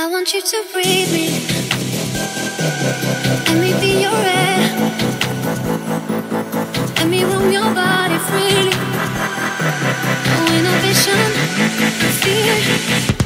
I want you to breathe me, let me be your air, let me roam your body freely. Oh, inhibition, fear.